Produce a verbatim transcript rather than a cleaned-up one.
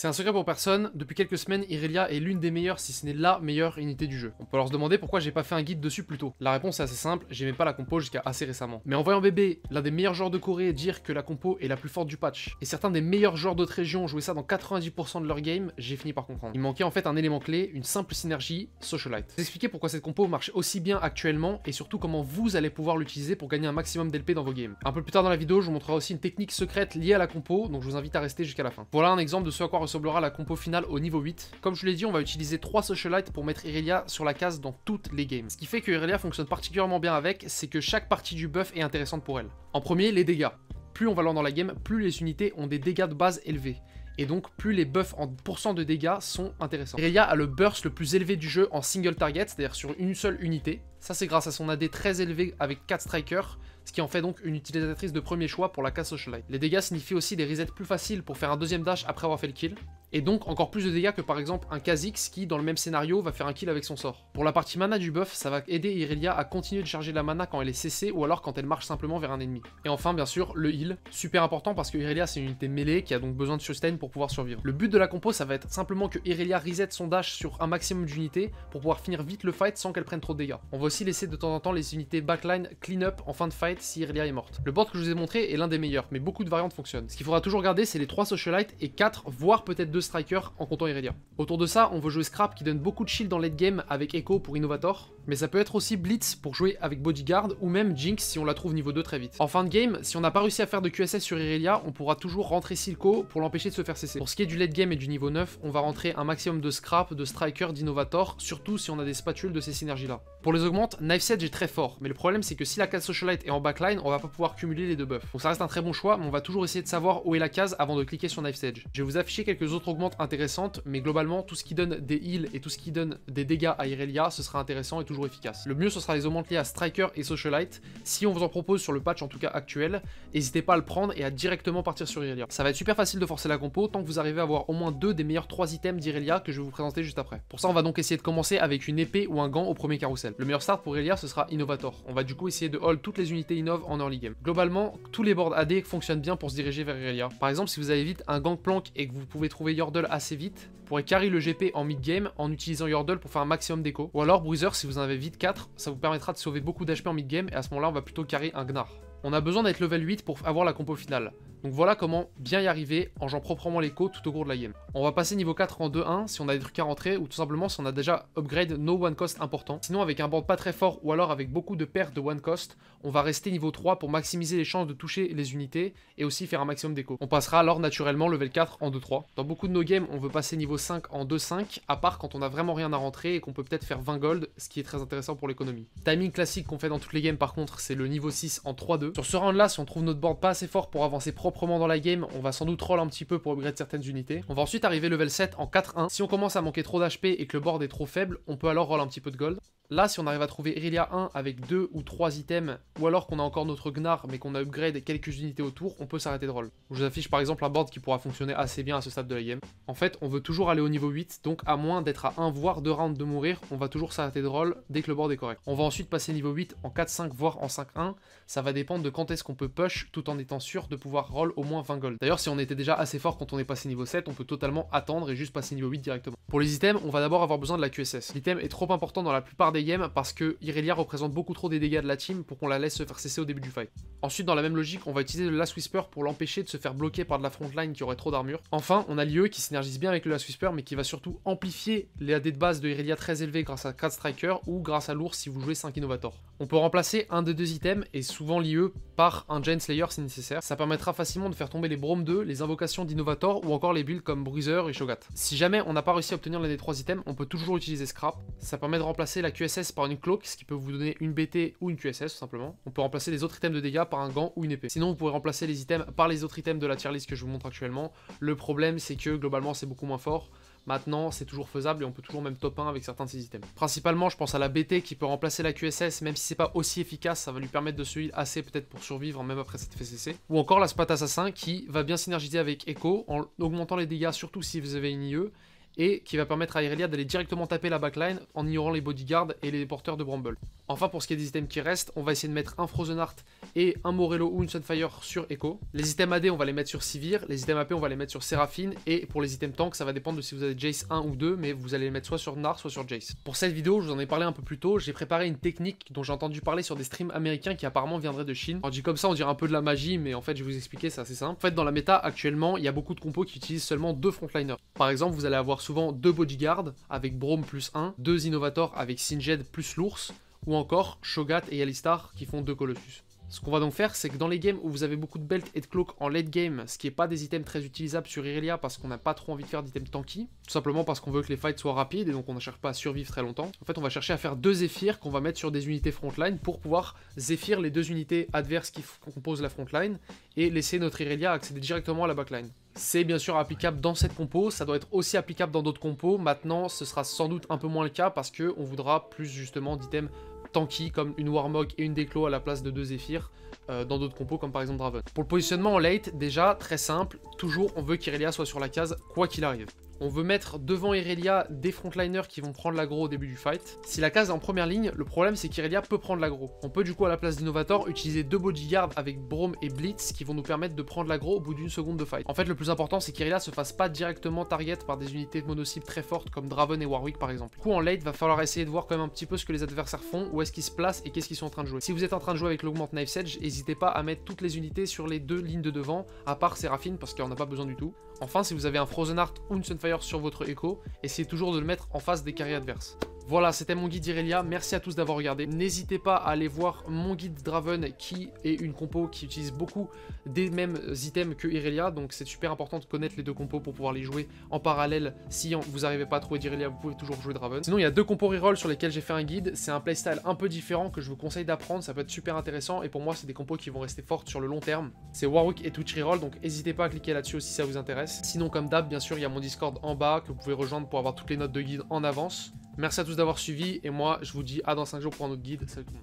C'est un secret pour personne, depuis quelques semaines, Irelia est l'une des meilleures, si ce n'est la meilleure unité du jeu. On peut alors se demander pourquoi j'ai pas fait un guide dessus plus tôt. La réponse est assez simple, j'aimais pas la compo jusqu'à assez récemment. Mais en voyant bébé, l'un des meilleurs joueurs de Corée, dire que la compo est la plus forte du patch, et certains des meilleurs joueurs d'autres régions jouaient ça dans quatre-vingt-dix pour cent de leur game, j'ai fini par comprendre. Il manquait en fait un élément clé, une simple synergie, Socialite. Je vais vous expliquer pourquoi cette compo marche aussi bien actuellement, et surtout comment vous allez pouvoir l'utiliser pour gagner un maximum d'L P dans vos games. Un peu plus tard dans la vidéo, je vous montrerai aussi une technique secrète liée à la compo, donc je vous invite à rester jusqu'à la fin. Voilà un exemple de ce à quoi ressemblera la compo finale au niveau huit. Comme je l'ai dit, on va utiliser trois Socialites pour mettre Irelia sur la case dans toutes les games. Ce qui fait que Irelia fonctionne particulièrement bien avec, c'est que chaque partie du buff est intéressante pour elle. En premier, les dégâts. Plus on va loin dans la game, plus les unités ont des dégâts de base élevés. Et donc plus les buffs en pourcent de dégâts sont intéressants. Irelia a le burst le plus élevé du jeu en single target, c'est-à-dire sur une seule unité. Ça c'est grâce à son A D très élevé avec quatre strikers, ce qui en fait donc une utilisatrice de premier choix pour la case Socialite. Les dégâts signifient aussi des resets plus faciles pour faire un deuxième dash après avoir fait le kill, et donc encore plus de dégâts que par exemple un Kha'Zix qui dans le même scénario va faire un kill avec son sort. Pour la partie mana du buff, ça va aider Irelia à continuer de charger de la mana quand elle est C C ou alors quand elle marche simplement vers un ennemi. Et enfin bien sûr le heal, super important parce que Irelia c'est une unité mêlée qui a donc besoin de sustain pour pouvoir survivre. Le but de la compo ça va être simplement que Irelia reset son dash sur un maximum d'unités pour pouvoir finir vite le fight sans qu'elle prenne trop de dégâts. On va aussi laisser de temps en temps les unités backline clean up en fin de fight si Irelia est morte. Le board que je vous ai montré est l'un des meilleurs mais beaucoup de variantes fonctionnent. Ce qu'il faudra toujours garder c'est les trois Socialites et quatre voire peut-être deux Striker en comptant Irelia. Autour de ça, on veut jouer Scrap qui donne beaucoup de shield dans late game avec Echo pour Innovator, mais ça peut être aussi Blitz pour jouer avec Bodyguard ou même Jinx si on la trouve niveau deux très vite. En fin de game, si on n'a pas réussi à faire de Q S S sur Irelia, on pourra toujours rentrer Silco pour l'empêcher de se faire cesser. Pour ce qui est du late game et du niveau neuf, on va rentrer un maximum de Scrap, de Striker, d'Innovator, surtout si on a des spatules de ces synergies là. Pour les augmentes, Knife Edge est très fort, mais le problème c'est que si la case Socialite est en backline, on va pas pouvoir cumuler les deux buffs. Donc ça reste un très bon choix, mais on va toujours essayer de savoir où est la case avant de cliquer sur Knife Edge. Je vais vous afficher quelques autres augmente intéressante, mais globalement tout ce qui donne des heals et tout ce qui donne des dégâts à Irelia, ce sera intéressant et toujours efficace. Le mieux ce sera les augmenter à Striker et Socialite. Si on vous en propose sur le patch en tout cas actuel, n'hésitez pas à le prendre et à directement partir sur Irelia. Ça va être super facile de forcer la compo tant que vous arrivez à avoir au moins deux des meilleurs trois items d'Irelia que je vais vous présenter juste après. Pour ça on va donc essayer de commencer avec une épée ou un gant au premier carrousel. Le meilleur start pour Irelia ce sera Innovator. On va du coup essayer de hold toutes les unités innov en early game. Globalement tous les boards A D fonctionnent bien pour se diriger vers Irelia. Par exemple si vous avez vite un Gangplank et que vous pouvez trouver Yordle assez vite, vous pourrez carry le G P en mid-game en utilisant Yordle pour faire un maximum d'écho. Ou alors Bruiser si vous en avez vite quatre, ça vous permettra de sauver beaucoup d'H P en mid-game et à ce moment-là on va plutôt carry un Gnar. On a besoin d'être level huit pour avoir la compo finale. Donc voilà comment bien y arriver en jouant proprement l'écho tout au cours de la game. On va passer niveau quatre en deux un si on a des trucs à rentrer ou tout simplement si on a déjà upgrade no one cost important. Sinon avec un board pas très fort ou alors avec beaucoup de pertes de one cost, on va rester niveau trois pour maximiser les chances de toucher les unités et aussi faire un maximum d'écho. On passera alors naturellement level quatre en deux trois. Dans beaucoup de nos games on veut passer niveau cinq en deux cinq à part quand on a vraiment rien à rentrer et qu'on peut peut-être faire vingt gold, ce qui est très intéressant pour l'économie. Timing classique qu'on fait dans toutes les games par contre c'est le niveau six en trois deux. Sur ce round là si on trouve notre board pas assez fort pour avancer proprement dans la game, on va sans doute roll un petit peu pour upgrade certaines unités. On va ensuite arriver level sept en quatre un. Si on commence à manquer trop d'H P et que le board est trop faible, on peut alors roll un petit peu de gold. Là, si on arrive à trouver Irelia un avec deux ou trois items, ou alors qu'on a encore notre Gnar mais qu'on a upgrade quelques unités autour, on peut s'arrêter de roll. Je vous affiche par exemple un board qui pourra fonctionner assez bien à ce stade de la game. En fait, on veut toujours aller au niveau huit, donc à moins d'être à un voire deux rounds de mourir, on va toujours s'arrêter de roll dès que le board est correct. On va ensuite passer niveau huit en quatre cinq voire en cinq un. Ça va dépendre de quand est-ce qu'on peut push tout en étant sûr de pouvoir roll au moins vingt gold. D'ailleurs si on était déjà assez fort quand on est passé niveau sept, on peut totalement attendre et juste passer niveau huit directement. Pour les items, on va d'abord avoir besoin de la Q S S. L'item est trop important dans la plupart des games parce que Irelia représente beaucoup trop des dégâts de la team pour qu'on la laisse se faire cesser au début du fight. Ensuite dans la même logique, on va utiliser le Last Whisper pour l'empêcher de se faire bloquer par de la frontline qui aurait trop d'armure. Enfin on a l'I E qui synergise bien avec le Last Whisper mais qui va surtout amplifier les A D de base de Irelia très élevés grâce à quatre Striker ou grâce à l'ours si vous jouez cinq Innovator. On peut remplacer un des deux items et souvent l'I E par un Gen Slayer si nécessaire. Ça permettra facilement de faire tomber les Brom deux, les invocations d'Innovator ou encore les builds comme Bruiser et Shogat. Si jamais on n'a pas réussi à obtenir l'un des trois items, on peut toujours utiliser Scrap. Ça permet de remplacer la Q S S par une cloque, ce qui peut vous donner une B T ou une Q S S tout simplement. On peut remplacer les autres items de dégâts par un gant ou une épée. Sinon vous pouvez remplacer les items par les autres items de la tier list que je vous montre actuellement. Le problème c'est que globalement c'est beaucoup moins fort. Maintenant, c'est toujours faisable et on peut toujours même top un avec certains de ces items. Principalement, je pense à la B T qui peut remplacer la Q S S, même si c'est pas aussi efficace, ça va lui permettre de se heal assez peut-être pour survivre même après cette F C C. Ou encore la Spat Assassin qui va bien synergiser avec Echo en augmentant les dégâts, surtout si vous avez une I E, et qui va permettre à Irelia d'aller directement taper la backline en ignorant les bodyguards et les porteurs de Bramble. Enfin, pour ce qui est des items qui restent, on va essayer de mettre un Frozen Heart et un Morello ou une Sunfire sur Echo. Les items A D, on va les mettre sur Sivir, les items A P, on va les mettre sur Seraphine, et pour les items tank, ça va dépendre de si vous avez Jace un ou deux, mais vous allez les mettre soit sur Gnar, soit sur Jace. Pour cette vidéo, je vous en ai parlé un peu plus tôt, j'ai préparé une technique dont j'ai entendu parler sur des streams américains qui apparemment viendraient de Chine. Alors dit comme ça, on dirait un peu de la magie, mais en fait, je vais vous expliquer, c'est assez simple. En fait, dans la méta, actuellement, il y a beaucoup de compos qui utilisent seulement deux frontliners. Par exemple, vous allez avoir souvent deux bodyguards avec Brom plus un, deux Innovator avec Singed plus l'ours, ou encore Shogat et Alistar qui font deux Colossus. Ce qu'on va donc faire, c'est que dans les games où vous avez beaucoup de belt et de cloak en late game, ce qui n'est pas des items très utilisables sur Irelia parce qu'on n'a pas trop envie de faire d'items tanky, tout simplement parce qu'on veut que les fights soient rapides et donc on ne cherche pas à survivre très longtemps. En fait, on va chercher à faire deux Zephyr qu'on va mettre sur des unités frontline pour pouvoir Zephyr les deux unités adverses qui composent la frontline et laisser notre Irelia accéder directement à la backline. C'est bien sûr applicable dans cette compo, ça doit être aussi applicable dans d'autres compos. Maintenant, ce sera sans doute un peu moins le cas parce qu'on voudra plus justement d'items tanky comme une Warmog et une Déclo à la place de deux Zephyr euh, dans d'autres compos comme par exemple Draven. Pour le positionnement en late, déjà très simple, toujours on veut qu'Irelia soit sur la case quoi qu'il arrive. On veut mettre devant Irelia des frontliners qui vont prendre l'aggro au début du fight. Si la case est en première ligne, le problème c'est qu'Irelia peut prendre l'aggro. On peut du coup à la place d'Innovator utiliser deux bodyguards avec Brom et Blitz qui vont nous permettre de prendre l'aggro au bout d'une seconde de fight. En fait, le plus important c'est qu'Irelia se fasse pas directement target par des unités mono-cibles très fortes comme Draven et Warwick par exemple. Du coup en late, va falloir essayer de voir quand même un petit peu ce que les adversaires font, où est-ce qu'ils se placent et qu'est-ce qu'ils sont en train de jouer. Si vous êtes en train de jouer avec l'Augment Knife Edge, n'hésitez pas à mettre toutes les unités sur les deux lignes de devant, à part Seraphine parce qu'on n'a pas besoin du tout. Enfin, si vous avez un Frozen Heart ou une Sunfire sur votre Echo, essayez toujours de le mettre en face des carrés adverses. Voilà, c'était mon guide Irelia, merci à tous d'avoir regardé. N'hésitez pas à aller voir mon guide Draven qui est une compo qui utilise beaucoup des mêmes items que Irelia, donc c'est super important de connaître les deux compos pour pouvoir les jouer en parallèle. Si vous n'arrivez pas à trouver d'Irelia, vous pouvez toujours jouer Draven. Sinon, il y a deux compos reroll sur lesquels j'ai fait un guide, c'est un playstyle un peu différent que je vous conseille d'apprendre, ça peut être super intéressant et pour moi c'est des compos qui vont rester fortes sur le long terme. C'est Warwick et Twitch reroll, donc n'hésitez pas à cliquer là-dessus si ça vous intéresse. Sinon comme d'hab, bien sûr, il y a mon Discord en bas que vous pouvez rejoindre pour avoir toutes les notes de guide en avance. Merci à tous d'avoir suivi et moi je vous dis à dans cinq jours pour un autre guide. Salut tout le monde.